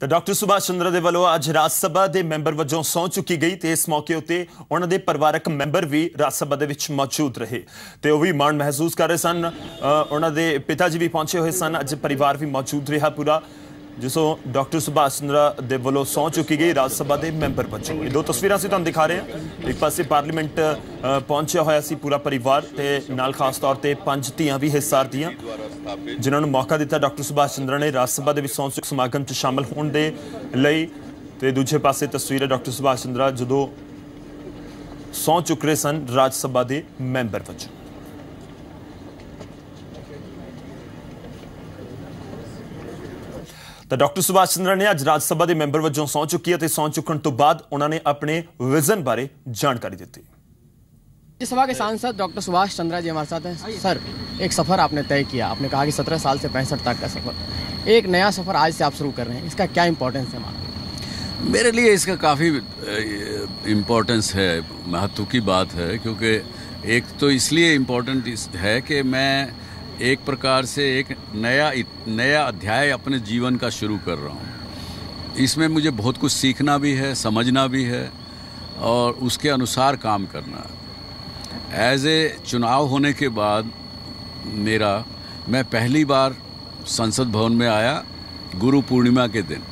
तो डॉक्टर सुभाष चंद्र के वालों अज राज्य सभा के मैंबर वजों सौं चुकी गई तो इस मौके उत्ते उन्होंने परिवारक मैंबर भी राज्य सभा के विच मौजूद रहे तो वह भी माण महसूस कर रहे सन। उन्होंने पिता जी भी पहुंचे हुए सन, अज परिवार भी मौजूद रहा पूरा। जिसो डॉक्टर सुभाष चंद्र के वालों सौं चुकी गई राज्य सभा के मैंबर वजों। ये दो तस्वीर असीं तुहानूं दिखा रहे हैं, एक पासे पार्लीमेंट पहुंचा होया सी पूरा परिवार ते नाल खास तौर पर पंज धीआं भी हिस्सा दियां जिन्हां नूं मौका दिता डॉक्टर सुभाष चंद्र ने राज्य सभा दे सौं चुक समागम च शामिल होण दे लई। ते दूजे पासे तस्वीर है डॉक्टर सुभाष चंद्र जदों सौं चुक रहे सन राज्य सभा के मैंबर वजों। तो डॉक्टर सुभाष चंद्र ने अज राज्य सभा के मैंबर वजों सौं चुकी है। सौं चुकण तो बाद उन्होंने अपने विजन बारे जानकारी दी। राज्यसभा के सांसद डॉक्टर सुभाष चंद्र जी हमारे साथ हैं। सर, एक सफ़र आपने तय किया, आपने कहा कि 17 साल से 65 तक का सफ़र, एक नया सफ़र आज से आप शुरू कर रहे हैं, इसका क्या इम्पोर्टेंस है? मेरे लिए इसका काफ़ी इम्पोर्टेंस है, महत्व की बात है। क्योंकि एक तो इसलिए इम्पोर्टेंट है कि मैं एक प्रकार से एक नया अध्याय अपने जीवन का शुरू कर रहा हूँ। इसमें मुझे बहुत कुछ सीखना भी है, समझना भी है और उसके अनुसार काम करना। एज ए चुनाव होने के बाद मैं पहली बार संसद भवन में आया गुरु पूर्णिमा के दिन,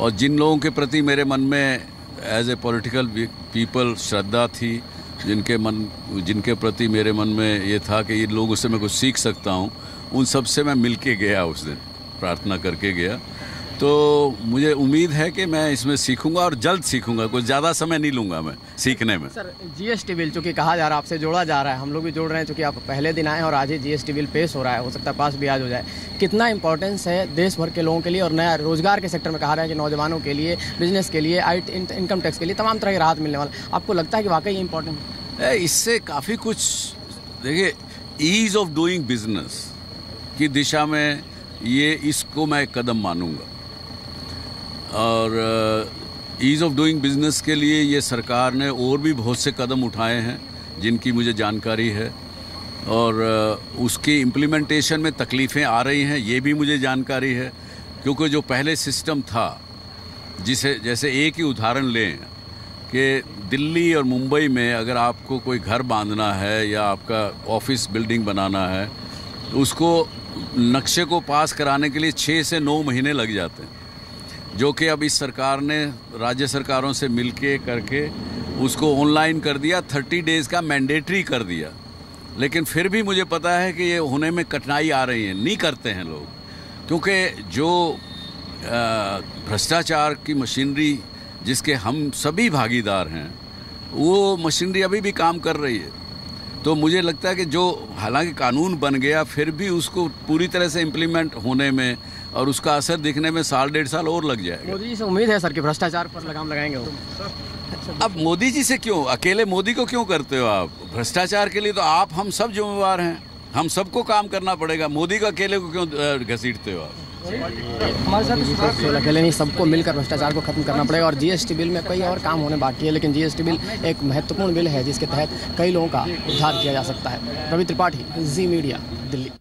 और जिन लोगों के प्रति मेरे मन में एज ए पॉलिटिकल पीपल श्रद्धा थी, जिनके प्रति मेरे मन में ये था कि इन लोगों से मैं कुछ सीख सकता हूँ, उन सब से मैं मिल के गया उस दिन, प्रार्थना करके गया। तो मुझे उम्मीद है कि मैं इसमें सीखूंगा और जल्द सीखूंगा, कुछ ज़्यादा समय नहीं लूँगा मैं सीखने में। सर, जीएसटी बिल चूँकि कहा जा रहा है आपसे जोड़ा जा रहा है, हम लोग भी जोड़ रहे हैं चूँकि आप पहले दिन आए और आज ही जीएसटी बिल पेश हो रहा है, हो सकता है पास भी आज हो जाए। कितना इंपॉर्टेंस है देश भर के लोगों के लिए और नया रोजगार के सेक्टर में कहा रहे हैं कि नौजवानों के लिए, बिजनेस के लिए, इनकम टैक्स के लिए तमाम तरह की राहत मिलने वाला, आपको लगता है कि वाकई इंपॉर्टेंट है? इससे काफ़ी कुछ, देखिए, ईज़ ऑफ डूइंग बिजनेस की दिशा में इसको मैं एक कदम मानूँगा। और ईज़ ऑफ डूइंग बिजनेस के लिए ये सरकार ने और भी बहुत से कदम उठाए हैं जिनकी मुझे जानकारी है, और उसकी इम्प्लीमेंटेशन में तकलीफ़ें आ रही हैं ये भी मुझे जानकारी है। क्योंकि जो पहले सिस्टम था, जिसे जैसे एक ही उदाहरण लें कि दिल्ली और मुंबई में अगर आपको कोई घर बांधना है या आपका ऑफिस बिल्डिंग बनाना है तो उसको नक्शे को पास कराने के लिए 6 से 9 महीने लग जाते हैं, जो कि अब इस सरकार ने राज्य सरकारों से मिलके करके उसको ऑनलाइन कर दिया, 30 डेज़ का मैंडेटरी कर दिया। लेकिन फिर भी मुझे पता है कि ये होने में कठिनाई आ रही है, नहीं करते हैं लोग, क्योंकि जो भ्रष्टाचार की मशीनरी जिसके हम सभी भागीदार हैं, वो मशीनरी अभी भी काम कर रही है। तो मुझे लगता है कि जो हालांकि कानून बन गया, फिर भी उसको पूरी तरह से इम्प्लीमेंट होने में और उसका असर दिखने में 1.5 साल और लग जाएगा। मोदी जी से उम्मीद है सर कि भ्रष्टाचार पर लगाम लगाएंगे वो। अब मोदी जी से क्यों, अकेले मोदी को क्यों करते हो आप? भ्रष्टाचार के लिए तो आप हम सब जिम्मेवार हैं, हम सबको काम करना पड़ेगा। मोदी को अकेले को क्यों घसीटते हो आप? अकेले नहीं, सबको मिलकर भ्रष्टाचार को खत्म करना पड़ेगा। और जीएसटी बिल में कई और काम होने बाकी है, लेकिन जीएसटी बिल एक महत्वपूर्ण बिल है जिसके तहत कई लोगों का उद्धार किया जा सकता है। रवि त्रिपाठी, जी मीडिया, दिल्ली।